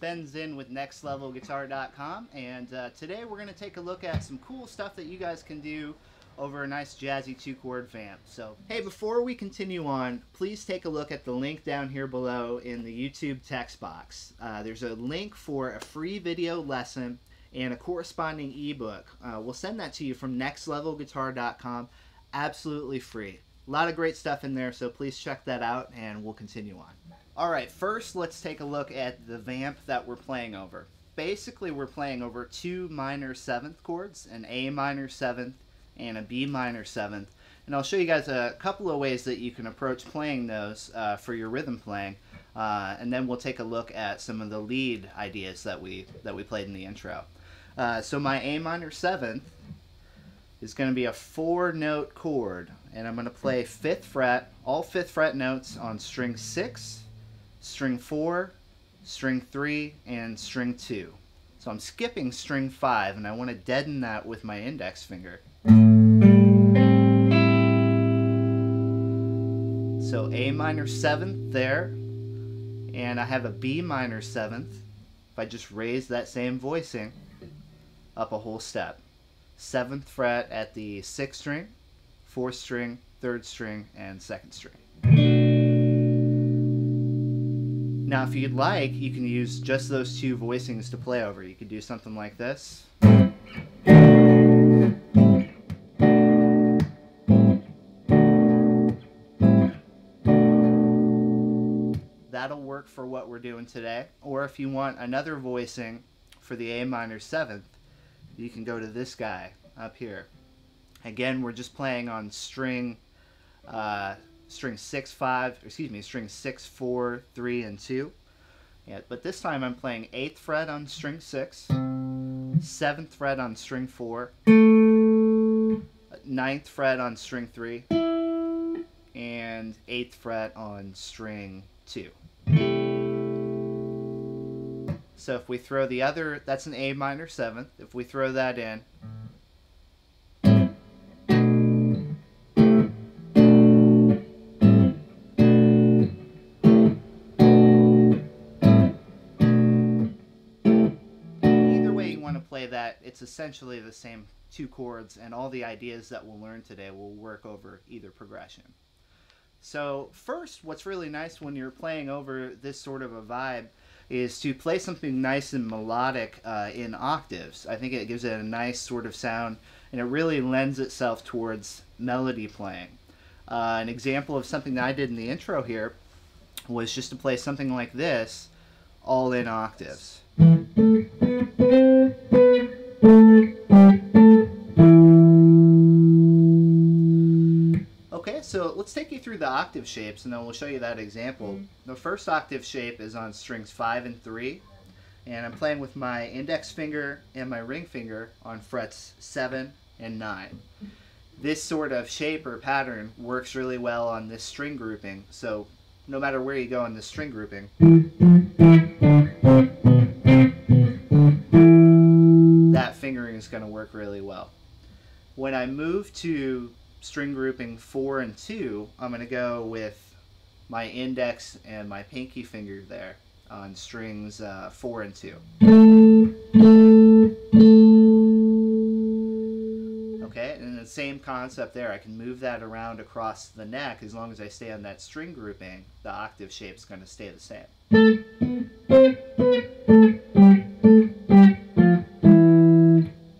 Ben Zinn with NextLevelGuitar.com, and today we're going to take a look at some cool stuff that you guys can do over a nice jazzy two-chord vamp. So, hey, before we continue on, please take a look at the link down here below in the YouTube text box. There's a link for a free video lesson and a corresponding ebook. We'll send that to you from NextLevelGuitar.com, absolutely free. A lot of great stuff in there, so please check that out, and we'll continue on. Alright, first let's take a look at the vamp that we're playing over. Basically we're playing over two minor 7th chords, an A minor 7th and a B minor 7th. And I'll show you guys a couple of ways that you can approach playing those for your rhythm playing. And then we'll take a look at some of the lead ideas that we played in the intro. So my A minor 7th is going to be a 4-note chord, and I'm going to play 5th fret, all 5th fret notes on string 6, string 4, string 3, and string 2. So I'm skipping string 5, and I want to deaden that with my index finger. So A minor 7th there, and I have a B minor 7th. If I just raise that same voicing up a whole step. 7th fret at the 6th string, 4th string, 3rd string, and 2nd string. Now if you'd like, you can use just those two voicings to play over. You could do something like this. That'll work for what we're doing today. Or if you want another voicing for the A minor 7th, you can go to this guy up here. Again, we're just playing on string 6, 4, 3, and 2. Yeah, but this time I'm playing 8th fret on string 6, 7th fret on string 4, 9th fret on string 3, and 8th fret on string 2. So if we throw the other, that's an A minor 7th, if we throw that in, either way you want to play that, it's essentially the same two chords, and all the ideas that we'll learn today will work over either progression. So first, what's really nice when you're playing over this sort of a vibe is to play something nice and melodic in octaves. I think it gives it a nice sort of sound, and it really lends itself towards melody playing. An example of something that I did in the intro here was just to play something like this, all in octaves. So let's take you through the octave shapes, and then we'll show you that example. The first octave shape is on strings 5 and 3, and I'm playing with my index finger and my ring finger on frets 7 and 9. This sort of shape or pattern works really well on this string grouping, so no matter where you go in this string grouping, that fingering is going to work really well. When I move to string grouping 4 and 2, I'm going to go with my index and my pinky finger there on strings 4 and 2. Okay, and the same concept there. I can move that around across the neck. As long as I stay on that string grouping, the octave shape is going to stay the same.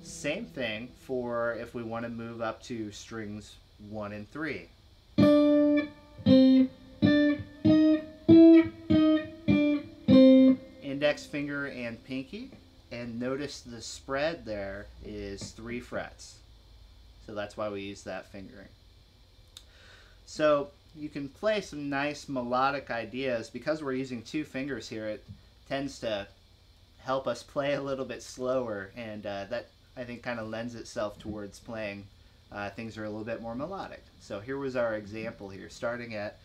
Same thing for if we want to move up to strings 1 and 3. Index finger and pinky, and notice the spread there is 3 frets. So that's why we use that fingering. So you can play some nice melodic ideas. Because we're using two fingers here, it tends to help us play a little bit slower, and that I think kind of lends itself towards playing things are a little bit more melodic. So here was our example here, starting at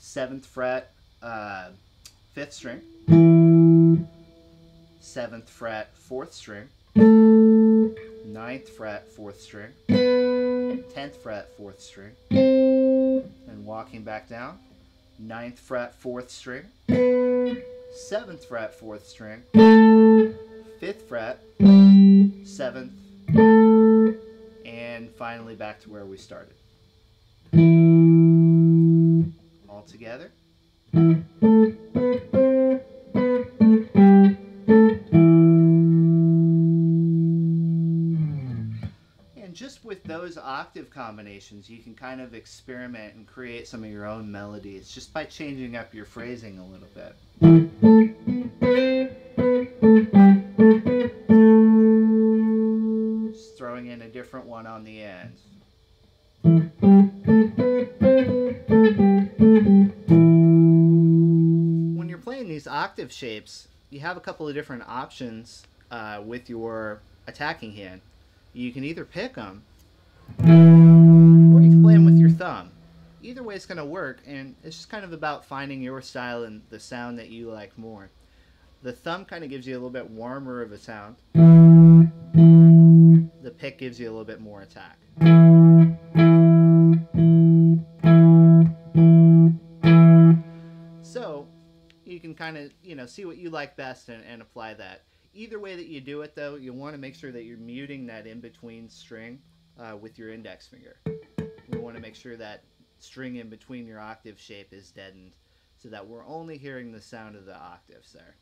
7th fret, 5th string, 7th fret, 4th string, 9th fret, 4th string, 10th fret, 4th string, and walking back down, 9th fret, 4th string, 7th fret, 4th string, 5th fret, 7th, and finally back to where we started. All together. And just with those octave combinations, you can kind of experiment and create some of your own melodies just by changing up your phrasing a little bit. Just throwing in a different one on the end. When you're playing these octave shapes, you have a couple of different options with your attacking hand. You can either pick them, or you can play them with your thumb. Either way it's going to work, and it's just kind of about finding your style and the sound that you like more. The thumb kind of gives you a little bit warmer of a sound. The pick gives you a little bit more attack. So you can kind of, you know, see what you like best and apply that. Either way that you do it though, you want to make sure that you're muting that in-between string with your index finger. We want to make sure that string in between your octave shape is deadened so that we're only hearing the sound of the octaves there.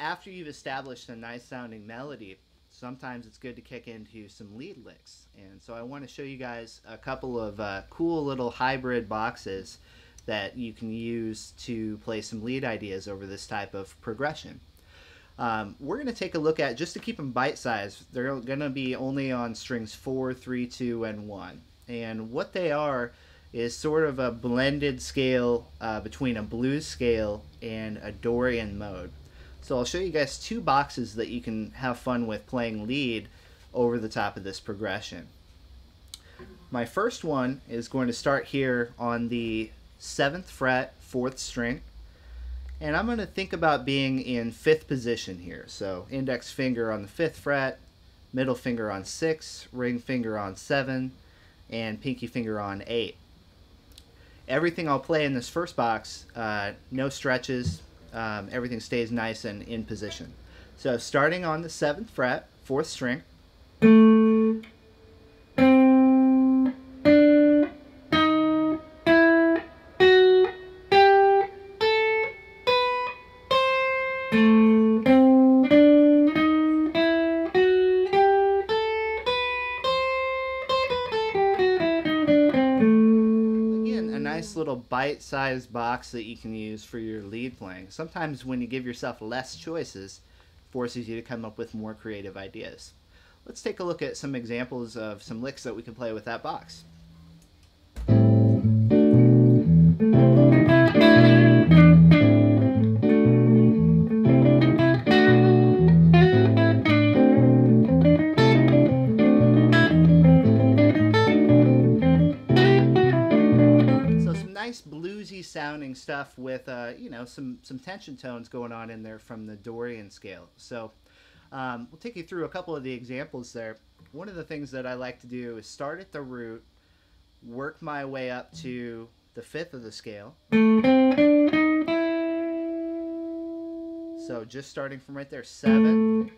After you've established a nice sounding melody, sometimes it's good to kick into some lead licks. And so I want to show you guys a couple of cool little hybrid boxes that you can use to play some lead ideas over this type of progression. We're going to take a look at, just to keep them bite-sized, they're going to be only on strings 4, 3, 2, and 1. And what they are is sort of a blended scale between a blues scale and a Dorian mode. So I'll show you guys two boxes that you can have fun with playing lead over the top of this progression. My first one is going to start here on the 7th fret, 4th string. And I'm going to think about being in 5th position here. So index finger on the 5th fret, middle finger on 6, ring finger on 7, and pinky finger on 8. Everything I'll play in this first box, no stretches. Everything stays nice and in position. So starting on the 7th fret, 4th string. Little bite-sized box that you can use for your lead playing. Sometimes when you give yourself less choices, it forces you to come up with more creative ideas. Let's take a look at some examples of some licks that we can play with that box. Bluesy sounding stuff with you know, some tension tones going on in there from the Dorian scale. So we'll take you through a couple of the examples there. One of the things that I like to do is start at the root, work my way up to the 5th of the scale. So just starting from right there, 7,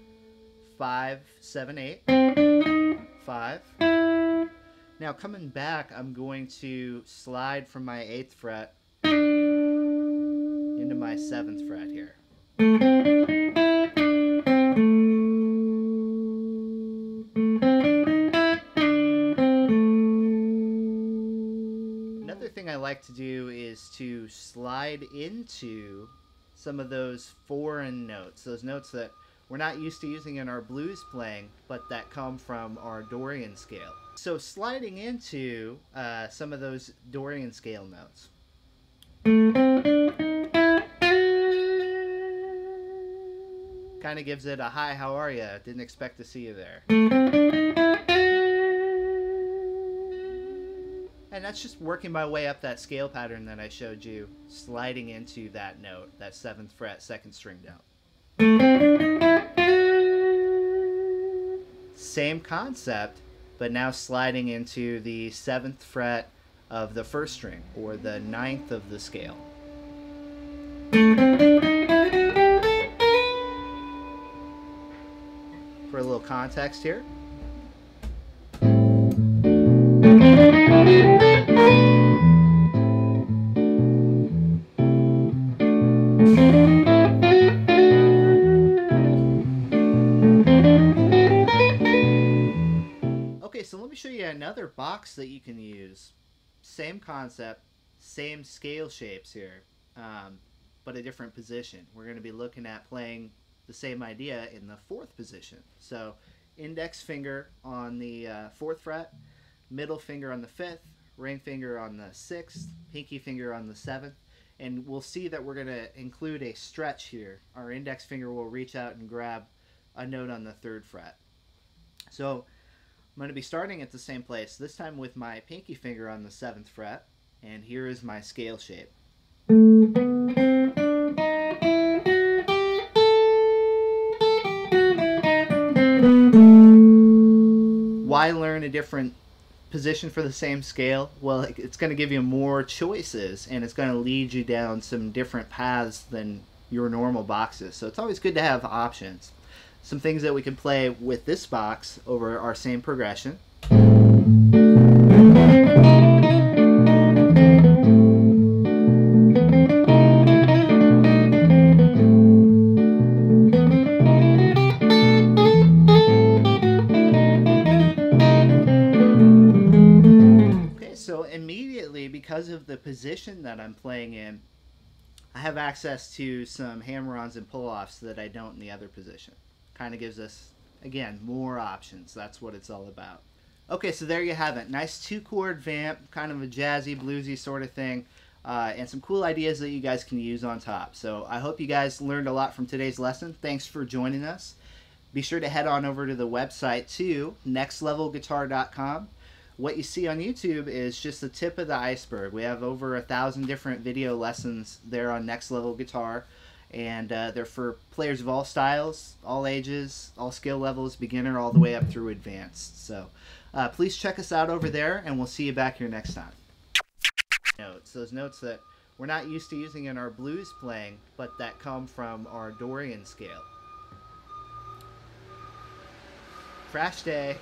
5, 7, 8, 5. Now coming back, I'm going to slide from my 8th fret into my 7th fret here. Another thing I like to do is to slide into some of those foreign notes, those notes that we're not used to using in our blues playing, but that come from our Dorian scale. So sliding into some of those Dorian scale notes. Kind of gives it a hi, how are ya? Didn't expect to see you there. And that's just working my way up that scale pattern that I showed you, sliding into that note, that 7th fret, 2nd string down. Same concept, but now sliding into the 7th fret of the 1st string, or the 9th of the scale. For a little context here. Okay, so let me show you another box that you can use. Same concept, same scale shapes here, but a different position. We're going to be looking at playing the same idea in the 4th position. So index finger on the 4th fret, middle finger on the 5th, ring finger on the 6th, pinky finger on the 7th, and we'll see that we're going to include a stretch here. Our index finger will reach out and grab a note on the 3rd fret. So I'm going to be starting at the same place, this time with my pinky finger on the 7th fret, and here is my scale shape. Why learn a different position for the same scale? Well, it's going to give you more choices, and it's going to lead you down some different paths than your normal boxes. So it's always good to have options. Some things that we can play with this box over our same progression. Because of the position that I'm playing in, I have access to some hammer-ons and pull-offs that I don't in the other position. Kind of gives us, again, more options. That's what it's all about. Okay, so there you have it. Nice 2-chord vamp, kind of a jazzy, bluesy sort of thing, and some cool ideas that you guys can use on top. So I hope you guys learned a lot from today's lesson. Thanks for joining us. Be sure to head on over to the website too, NextLevelGuitar.com. What you see on YouTube is just the tip of the iceberg. We have over 1,000 different video lessons there on Next Level Guitar, and they're for players of all styles, all ages, all skill levels, beginner all the way up through advanced. So please check us out over there, and we'll see you back here next time. Notes, those notes that we're not used to using in our blues playing, but that come from our Dorian scale. Crash day.